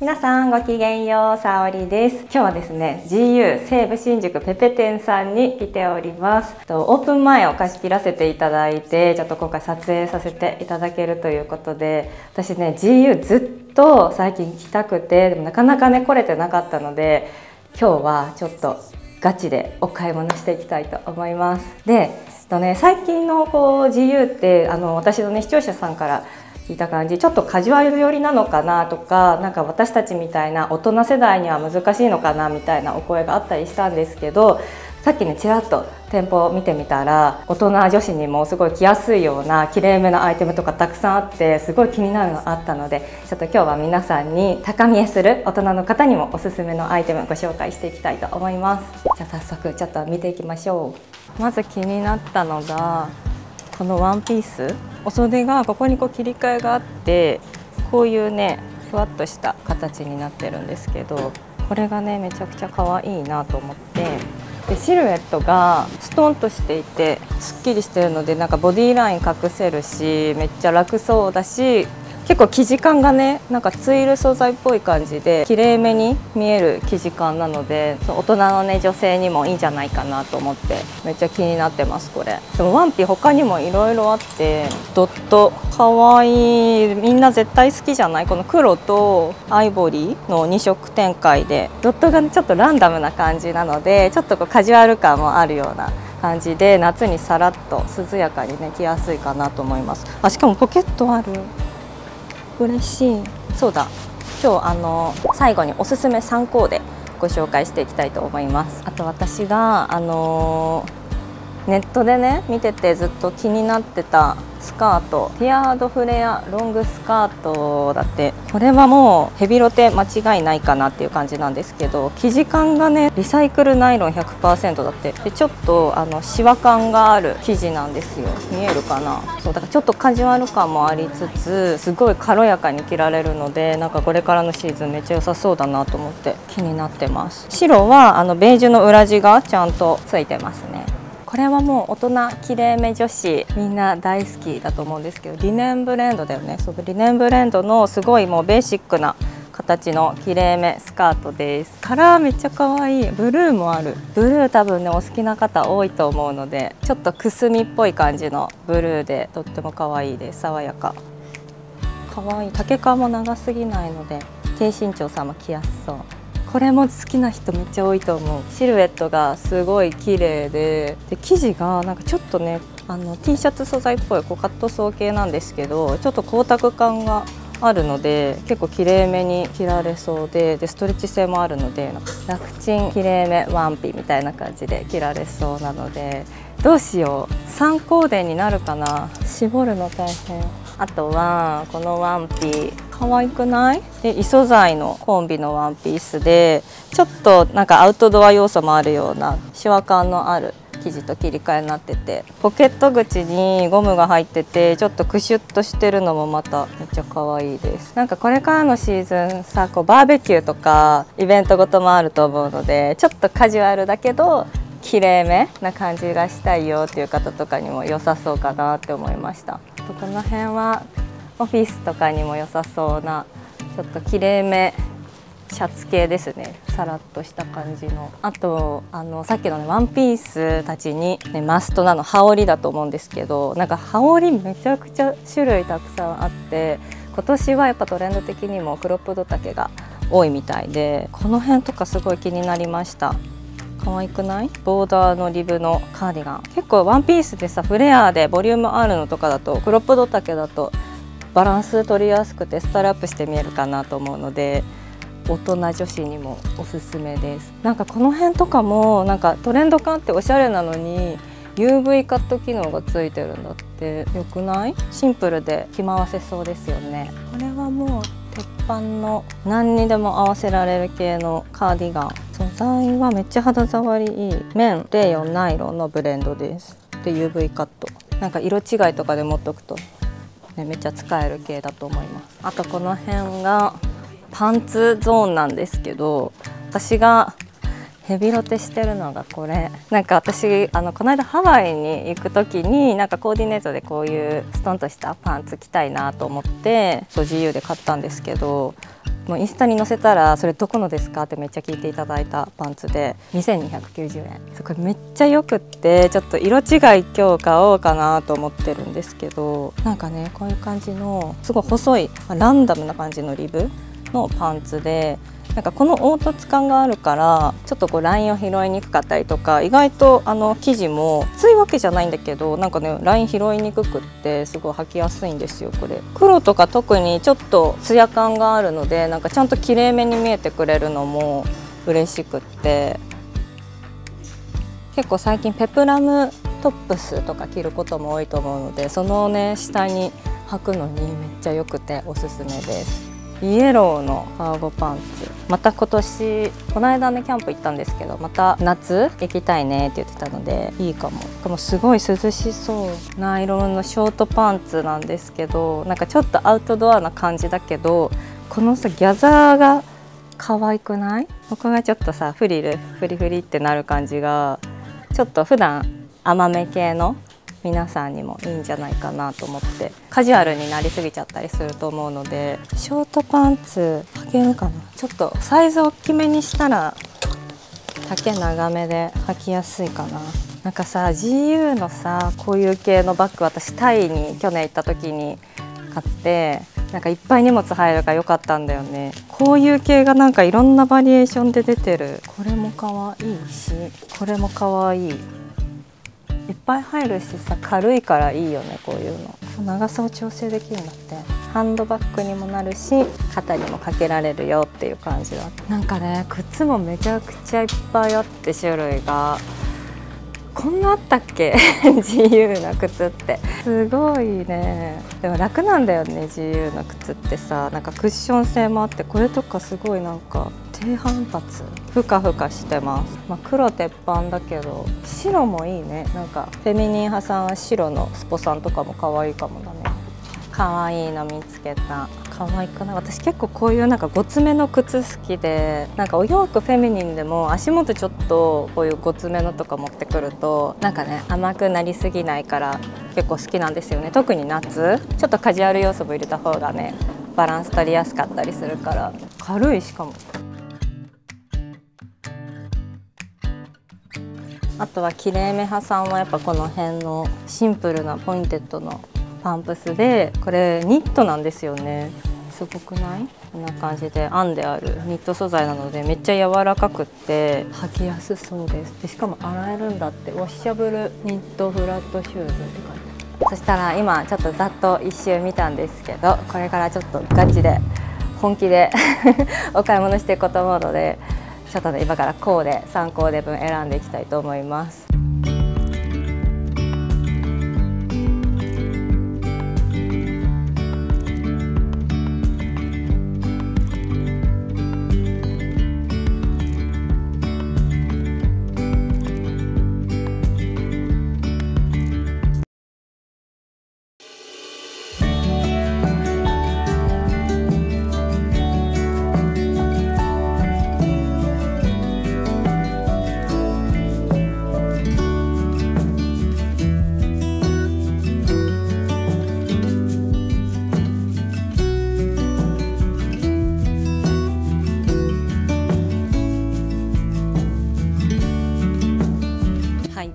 皆さんごきげんよう、さおりです。今日はですね、 GU 西武新宿ペペ店さんに来ております。オープン前を貸し切らせていただいて、ちょっと今回撮影させていただけるということで、私ね GU ずっと最近来たくて、でもなかなかね来れてなかったので、今日はちょっとガチでお買い物していきたいと思います。で、最近のこう GU って私のね視聴者さんから聞いた感じ、ちょっとカジュアル寄りなのかなとか、なんか私たちみたいな大人世代には難しいのかなみたいなお声があったりしたんですけど、さっきねちらっと店舗を見てみたら、大人女子にもすごい着やすいようなきれいめなアイテムとかたくさんあって、すごい気になるのあったので、ちょっと今日は皆さんに高見えする大人の方にもおすすめのアイテムご紹介していきたいと思います。じゃあ早速ちょっと見ていきましょう。まず気になったのがこのワンピース。お袖がここにこう切り替えがあって、こういうねふわっとした形になってるんですけど、これがねめちゃくちゃ可愛いなと思って、でシルエットがストンとしていてすっきりしてるので、なんかボディーライン隠せるしめっちゃ楽そうだし、結構生地感がねなんかツイル素材っぽい感じできれいめに見える生地感なので、大人のね女性にもいいんじゃないかなと思ってめっちゃ気になってます。これでもワンピ他にもいろいろあって、ドットかわいい、みんな絶対好きじゃない、この黒とアイボリーの2色展開で、ドットが、ね、ちょっとランダムな感じなので、ちょっとこうカジュアル感もあるような感じで、夏にさらっと涼やかにね着やすいかなと思います。あ、しかもポケットある、嬉しい。そうだ、今日最後におすすめ3項でご紹介していきたいと思います。あと私がネットでね見ててずっと気になってたスカート、ティアードフレアロングスカートだって、これはもうヘビロテ間違いないかなっていう感じなんですけど、生地感がねリサイクルナイロン 100% だって、でちょっとシワ感がある生地なんですよ。見えるかな。そうだからちょっとカジュアル感もありつつ、すごい軽やかに着られるので、なんかこれからのシーズンめっちゃ良さそうだなと思って気になってます。白はベージュの裏地がちゃんとついてますね。これはもう大人きれいめ女子みんな大好きだと思うんですけど、リネンブレンドだよね。そう、リネンブレンドのすごいもうベーシックな形のきれいめスカートです。カラーめっちゃ可愛い。ブルーもある。ブルー多分ねお好きな方多いと思うので、ちょっとくすみっぽい感じのブルーでとっても可愛いです。爽やか、可愛い。丈感も長すぎないので低身長さんも着やすそう。これも好きな人めっちゃ多いと思う。シルエットがすごい綺麗で、生地がなんかちょっとねT シャツ素材っぽいこうカットソー系なんですけど、ちょっと光沢感があるので結構きれいめに着られそうで、ストレッチ性もあるので、楽ちんきれいめワンピみたいな感じで着られそうなので、どうしよう、3コーデになるかな。絞るの大変。あとはこのワンピ可愛くない?で異素材のコンビのワンピースで、ちょっとなんかアウトドア要素もあるようなシワ感のある生地と切り替えになってて、ポケット口にゴムが入っててちょっとクシュッとしてるのもまためっちゃ可愛いです。なんかこれからのシーズンさ、こうバーベキューとかイベントごともあると思うので、ちょっとカジュアルだけどきれいめな感じがしたいよっていう方とかにも良さそうかなって思いました。この辺はオフィスとかにも良さそうな、ちょっときれいめシャツ系ですね。さらっとした感じの。あとさっきのねワンピースたちに、ね、マストなの羽織だと思うんですけど、なんか羽織めちゃくちゃ種類たくさんあって、今年はやっぱトレンド的にもクロップド丈が多いみたいで、この辺とかすごい気になりました。可愛くない?ボーダーのリブのカーディガン、結構ワンピースでさフレアでボリュームあるのとかだと、クロップド丈だとバランス取りやすくてスタイルアップして見えるかなと思うので、大人女子にもおすすめです。なんかこの辺とかもなんかトレンド感っておしゃれなのに UV カット機能がついてるんだって、よくない？シンプルで着回せそうですよね。これはもう鉄板の何にでも合わせられる系のカーディガン。素材はめっちゃ肌触りいい。綿、レイヨン、ナイロンのブレンドです。で UV カット、なんか色違いとかで持っとくとめっちゃ使える系だと思います。あとこの辺がパンツゾーンなんですけど、私がヘビロテしてるのがこれ。なんか私この間ハワイに行く時になんかコーディネートでこういうストンとしたパンツ着たいなと思ってGUで買ったんですけど、もうインスタに載せたらそれどこのですかってめっちゃ聞いていただいたパンツで2290円。これめっちゃよくって、ちょっと色違い今日買おうかなと思ってるんですけど、なんかねこういう感じのすごい細いランダムな感じのリブのパンツで、なんかこの凹凸感があるからちょっとこうラインを拾いにくかったりとか、意外と生地も厚いわけじゃないんだけど、なんかねライン拾いにくくってすごい履きやすいんですよこれ。黒とか特にちょっとツヤ感があるので、なんかちゃんときれいめに見えてくれるのも嬉しくって、結構最近ペプラムトップスとか着ることも多いと思うので、そのね下に履くのにめっちゃよくておすすめです。イエローのカーゴパンツ、また今年この間ねキャンプ行ったんですけど、また夏行きたいねって言ってたのでいいかも。でもすごい涼しそうなナイロンのショートパンツなんですけど、なんかちょっとアウトドアな感じだけど、このさギャザーが可愛くない？ここがちょっとさフリルフリフリってなる感じがちょっと普段甘め系の皆さんにもいいんじゃないかなと思って、カジュアルになりすぎちゃったりすると思うので、ショートパンツ履けるかな。ちょっとサイズ大きめにしたら丈長めで履きやすいかな。なんかさ GU のさこういう系のバッグ、私タイに去年行った時に買って、なんかいっぱい荷物入るから良かったんだよね。こういう系がなんかいろんなバリエーションで出てる。これも可愛いしこれも可愛い、いっぱい入るしさ軽いからいいよねこういうの。長さを調整できるんだって。ハンドバッグにもなるし肩にもかけられるよっていう感じだ。なんかね靴もめちゃくちゃいっぱいあって、種類がこんなあったっけ自由な靴ってすごいね。でも楽なんだよね自由な靴ってさ、なんかクッション性もあって、これとかすごいなんか低反発ふかふかしてます、黒鉄板だけど白もいいね。なんかフェミニン派さんは白のスポさんとかも可愛いかもだね。可愛いの見つけた。可愛くない？私結構こういうなんかごつめの靴好きで、なんかお洋服フェミニンでも足元ちょっとこういうごつめのとか持ってくるとなんかね甘くなりすぎないから結構好きなんですよね。特に夏ちょっとカジュアル要素も入れた方がねバランス取りやすかったりするから。軽いしかも。あとはきれいめ派さんはやっぱこの辺のシンプルなポインテッドのパンプスで、これニットなんですよね。すごくない？こんな感じで編んであるニット素材なのでめっちゃ柔らかくって履きやすそうです。でしかも洗えるんだって。ワッシャブルニットフラットシューズって感じ。そしたら今ちょっとざっと一周見たんですけど、これからちょっとガチで本気でお買い物していこうと思うので、ちょっとね今からコーデ3コーデ分選んでいきたいと思います。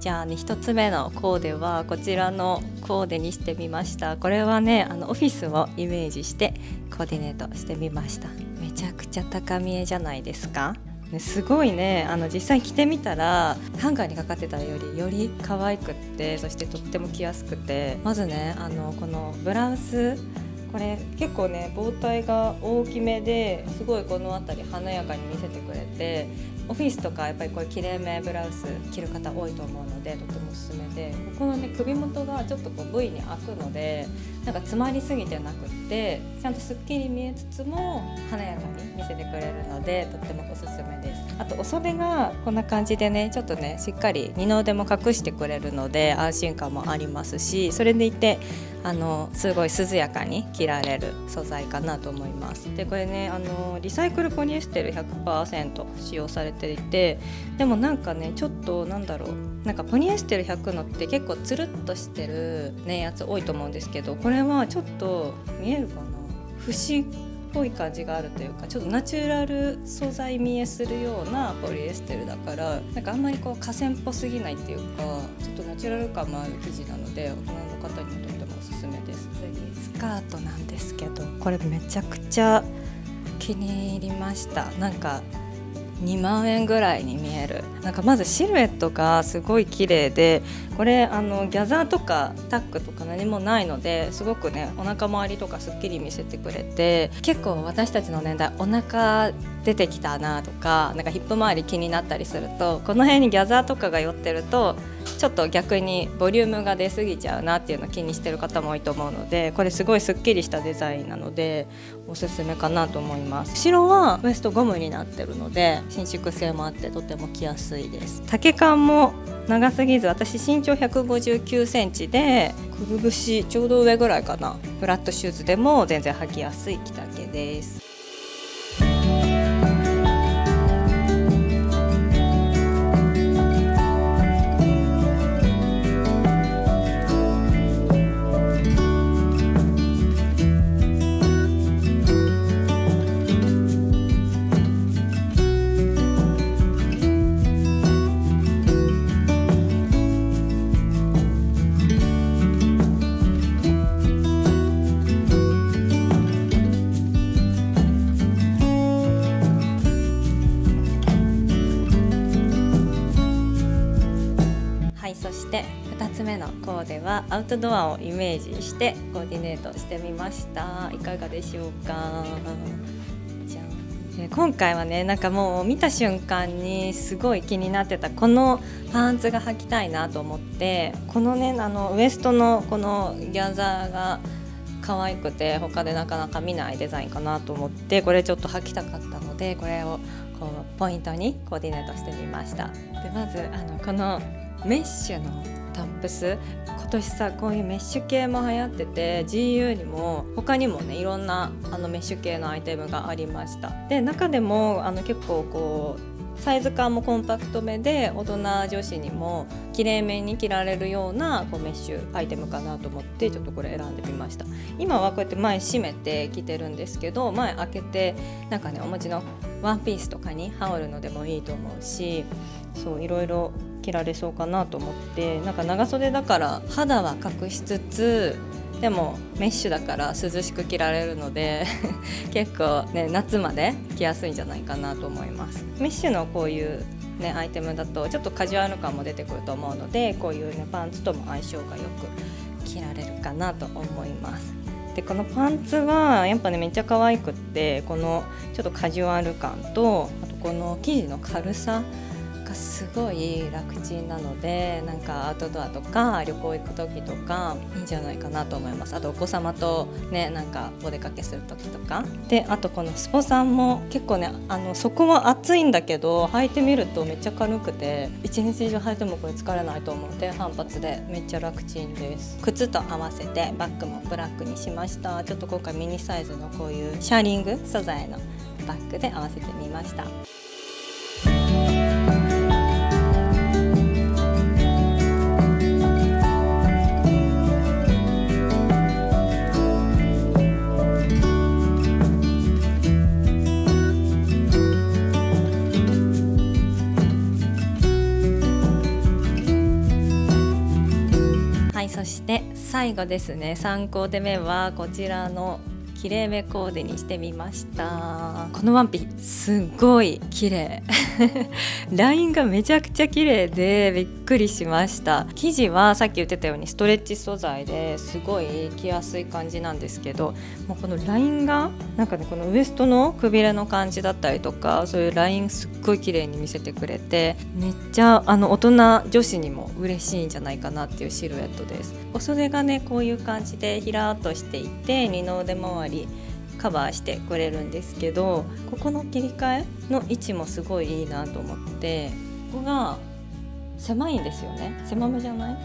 じゃあね、1つ目のコーデはこちらのコーデにしてみました。これはねオフィスをイメージしてコーディネートしてみました。めちゃくちゃ高見えじゃないですか、ね、すごいね。実際着てみたらハンガーにかかってたより可愛くって、そしてとっても着やすくて、まずねこのブラウス、これ結構ね帽体が大きめですごいこの辺り華やかに見せてくれて、オフィスとかやっぱりこういうきれいめブラウス着る方多いと思うのでとてもおすすめで、ここのね首元がちょっとこう V に開くのでなんか詰まりすぎてなくってちゃんとすっきり見えつつも華やかに見せてくれるのでとってもおすすめです。あとお袖がこんな感じでねちょっとねしっかり二の腕も隠してくれるので安心感もありますし、それでいてすごい涼やかに着られる素材かなと思います。でこれねリサイクルポリエステル 100% 使用されていて、でもなんかねちょっとなんだろう、なんかポリエステル100のって結構つるっとしてるねやつ多いと思うんですけど、これはちょっと見えるかな、節ぽい感じがあるというか、ちょっとナチュラル素材見えするようなポリエステルだから、なんかあんまりこう河川っぽすぎないっていうか、ちょっとナチュラル感もある生地なので大人の方にとってもおすすめです。次スカートなんですけど、これめちゃくちゃ気に入りました。なんか2万円ぐらいに見える。なんかまずシルエットがすごい綺麗で、これギャザーとかタックとか何もないので、すごくねお腹周りとかすっきり見せてくれて、結構私たちの年代お腹出てきたなとか、なんかヒップ周り気になったりすると、この辺にギャザーとかが寄ってるとちょっと逆にボリュームが出過ぎちゃうなっていうのを気にしてる方も多いと思うので、これすごいすっきりしたデザインなのでおすすめかなと思います。後ろはウエストゴムになってるので伸縮性もあってとても着やすいです。丈感も長すぎず、私身長159センチでくるぶしちょうど上ぐらいかな。フラットシューズでも全然履きやすい着丈です。そして2つ目のコーデはアウトドアをイメージしてコーディネートしてみました。いかがでしょうか。じゃん。今回はね、なんかもう見た瞬間にすごい気になってたこのパンツが履きたいなと思って、このねウエストのこのギャザーが可愛くて他でなかなか見ないデザインかなと思って、これちょっと履きたかったので、これをこうポイントにコーディネートしてみました。でまずこのメッシュのタップス、今年さこういうメッシュ系も流行ってて、 GU にも他にもねいろんなメッシュ系のアイテムがありました。で中でも結構こうサイズ感もコンパクトめで、大人女子にもきれいめに着られるようなこうメッシュアイテムかなと思って、ちょっとこれ選んでみました。今はこうやって前閉めて着てるんですけど、前開けてなんかねお持ちのワンピースとかに羽織るのでもいいと思うし、そういろいろ着られそうかなと思って、なんか長袖だから肌は隠しつつでもメッシュだから涼しく着られるので結構ね夏まで着やすいんじゃないかなと思います。メッシュのこういうねアイテムだとちょっとカジュアル感も出てくると思うので、こういうねパンツとも相性がよく着られるかなと思います。でこのパンツはやっぱねめっちゃ可愛くって、このちょっとカジュアル感と、あとこの生地の軽さすごい楽ちんなので、なんかアウトドアとか旅行行く時とかいいんじゃないかなと思います。あとお子様とねなんかお出かけする時とかで、あとこのスポさんも結構ね底は厚いんだけど履いてみるとめっちゃ軽くて、一日以上履いてもこれ疲れないと思うので反発でめっちゃ楽ちんです。靴と合わせてバッグもブラックにしました。ちょっと今回ミニサイズのこういうシャーリング素材のバッグで合わせてみました。そして最後ですね、3コーデ目はこちらのきれいめコーデにしてみました。このワンピすごいきれいラインがめちゃくちゃきれいでびっくりしました。生地はさっき言ってたようにストレッチ素材ですごい着やすい感じなんですけど、もうこのラインがなんかねこのウエストのくびれの感じだったりとか、そういうラインすっごいきれいに見せてくれて、めっちゃ大人女子にも嬉しいんじゃないかなっていうシルエットです。お袖がねこういう感じでひらっとしていて、二の腕周りカバーしてくれるんですけど、ここの切り替えの位置もすごいいいなと思って、ここが狭いんですよね。狭めじゃない？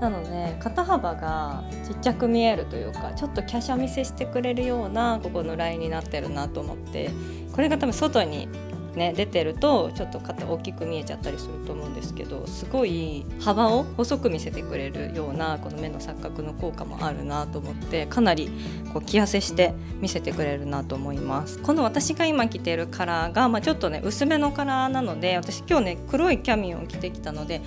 なので肩幅がちっちゃく見えるというか、ちょっと華奢見せしてくれるようなここのラインになってるなと思って、これが多分外にね、出てるとちょっと肩大きく見えちゃったりすると思うんですけど、すごい幅を細く見せてくれるようなこの目の錯覚の効果もあるなと思って、かなりこう着痩せして見せてくれるなと思います。この私が今着ているカラーが、ちょっとね薄めのカラーなので、私今日ね黒いキャミンを着てきたので、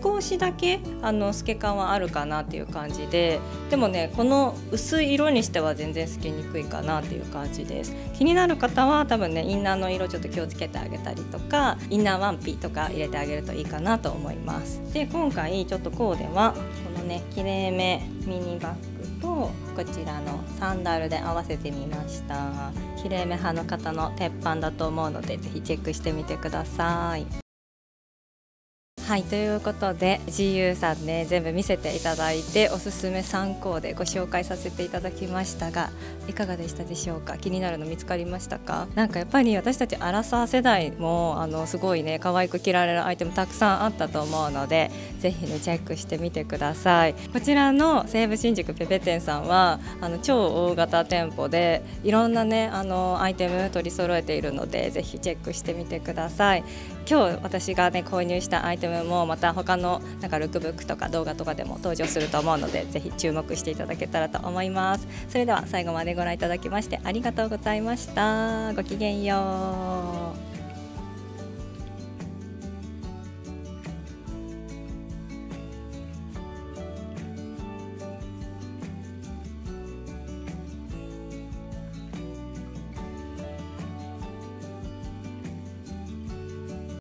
少しだけ透け感はあるかなっていう感じで、でもねこの薄い色にしては全然透けにくいかなっていう感じです。気になる方は多分ねインナーの色ちょっと気をつけてあげたりとか、インナーワンピとか入れてあげるといいかなと思います。で今回ちょっとコーデはこのねきれいめミニバッグとこちらのサンダルで合わせてみました。きれいめ派の方の鉄板だと思うので、ぜひチェックしてみてください。はい、ということで GU さんね全部見せていただいて、おすすめ3コーデご紹介させていただきましたが、いかがでしたでしょうか。気になるの見つかりましたか。なんかやっぱり私たちアラサー世代もすごいね可愛く着られるアイテムたくさんあったと思うので、ぜひねチェックしてみてください。こちらの西武新宿ペペ店さんは超大型店舗でいろんなねアイテム取り揃えているので、ぜひチェックしてみてください。今日私がね購入したアイテムもまた他のなんかルックブックとか動画とかでも登場すると思うので、ぜひ注目していただけたらと思います。それでは最後までご覧いただきましてありがとうございました。ごきげんよう。